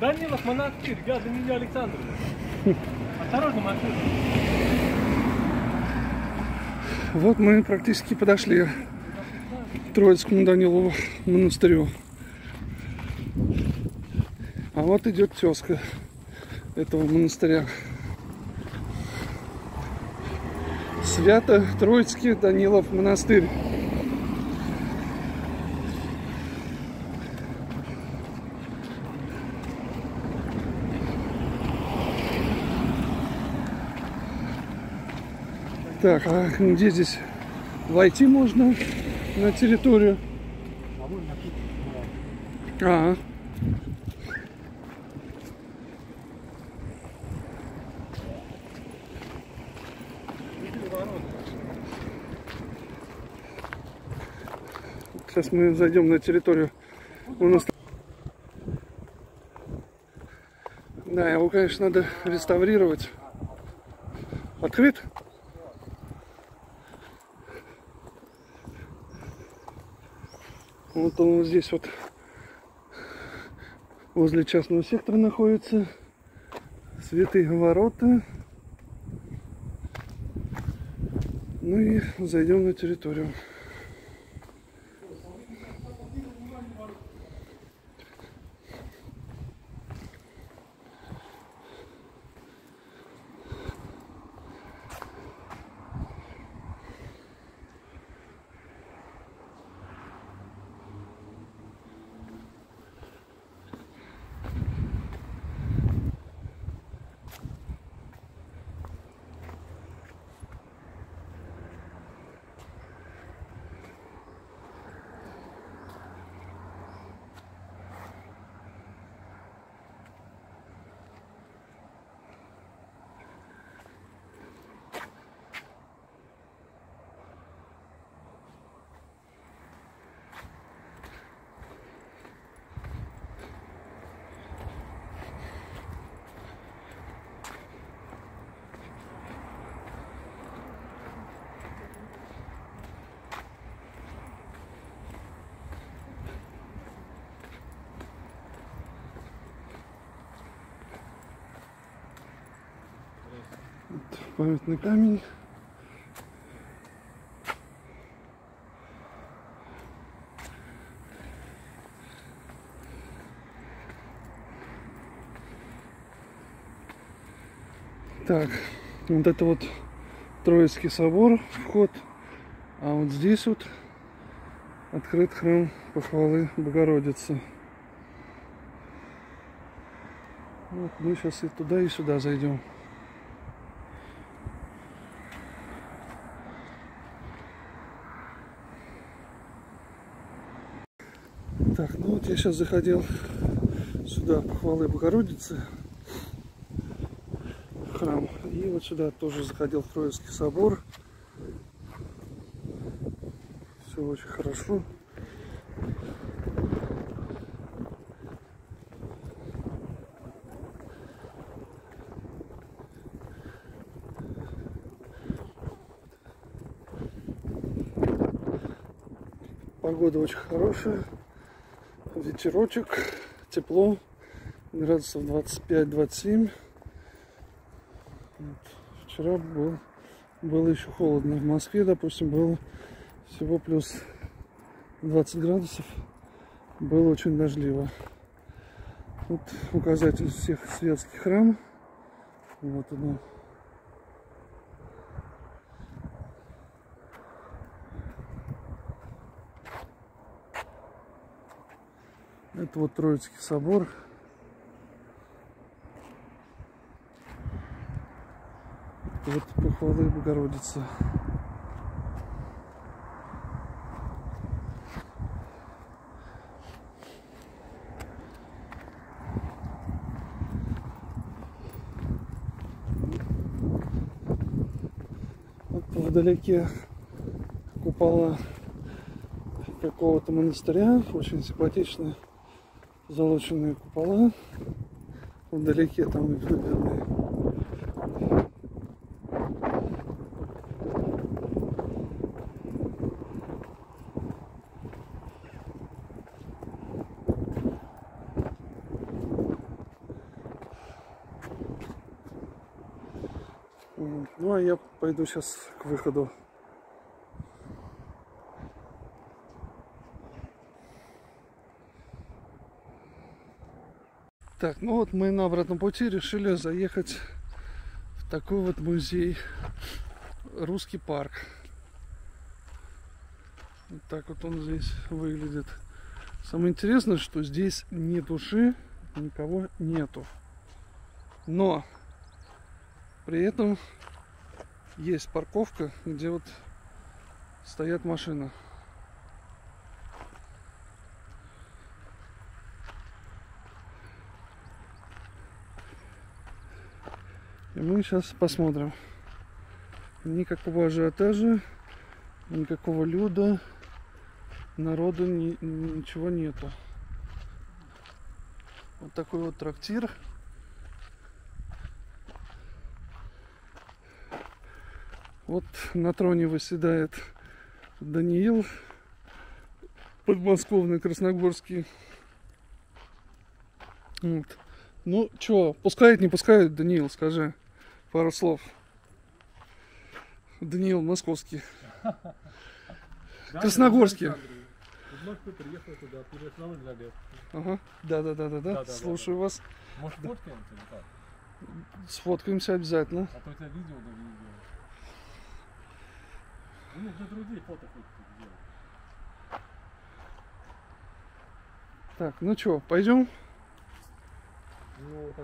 Данилов монастырь, я заменю Александровну. Осторожно, машина. Вот мы практически подошли к Троицкому Данилову монастырю. А вот идет тезка этого монастыря. Свято-Троицкий Данилов монастырь. Так, а где здесь войти можно на территорию? А. Сейчас мы зайдем на территорию. У нас... Да, его, конечно, надо реставрировать. Открыт? Вот он вот здесь вот возле частного сектора находится. Святые ворота. Ну и зайдем на территорию. Памятный камень. Так, вот это вот Троицкий собор, вход. А вот здесь вот открыт храм Похвалы Богородицы. Вот мы сейчас и туда, и сюда зайдем. Так, ну вот я сейчас заходил сюда, Похвалы Богородицы, в храм. И вот сюда тоже заходил в Троицкий собор. Все очень хорошо. Погода очень хорошая. Вечерочек, тепло, градусов 25-27. Вот. Вчера было еще холодно. В Москве, допустим, было всего плюс 20 градусов. Было очень дождливо. Вот указатель всех светских храмов. Вот оно. Это вот Троицкий собор. Это вот Похвалы Богородицы. Вот вдалеке купола какого-то монастыря. Очень симпатичный. Позолоченные купола. Вдалеке там их видны. Ну а я пойду сейчас к выходу. Так, ну вот мы на обратном пути решили заехать в такой вот музей, Русский парк. Вот так вот он здесь выглядит. Самое интересное, что здесь ни души, никого нету. Но при этом есть парковка, где вот стоят машины. И мы сейчас посмотрим. Никакого ажиотажа, никакого люда, народу ничего нету. Вот такой вот трактир. Вот на троне восседает Даниил, подмосковный, красногорский. Вот. Ну чё, пускают, не пускают, Даниил, скажи пару слов. Даниил московский. Красногорский. Вновь мы приехали туда, переславлен за лет. Ага, да-да-да-да, слушаю вас. Может, сфоткаемся или как? Сфоткаемся обязательно. А то у тебя видео да видео. У меня для друзей фото хоть делать. Так, ну чё, пойдем? Ну,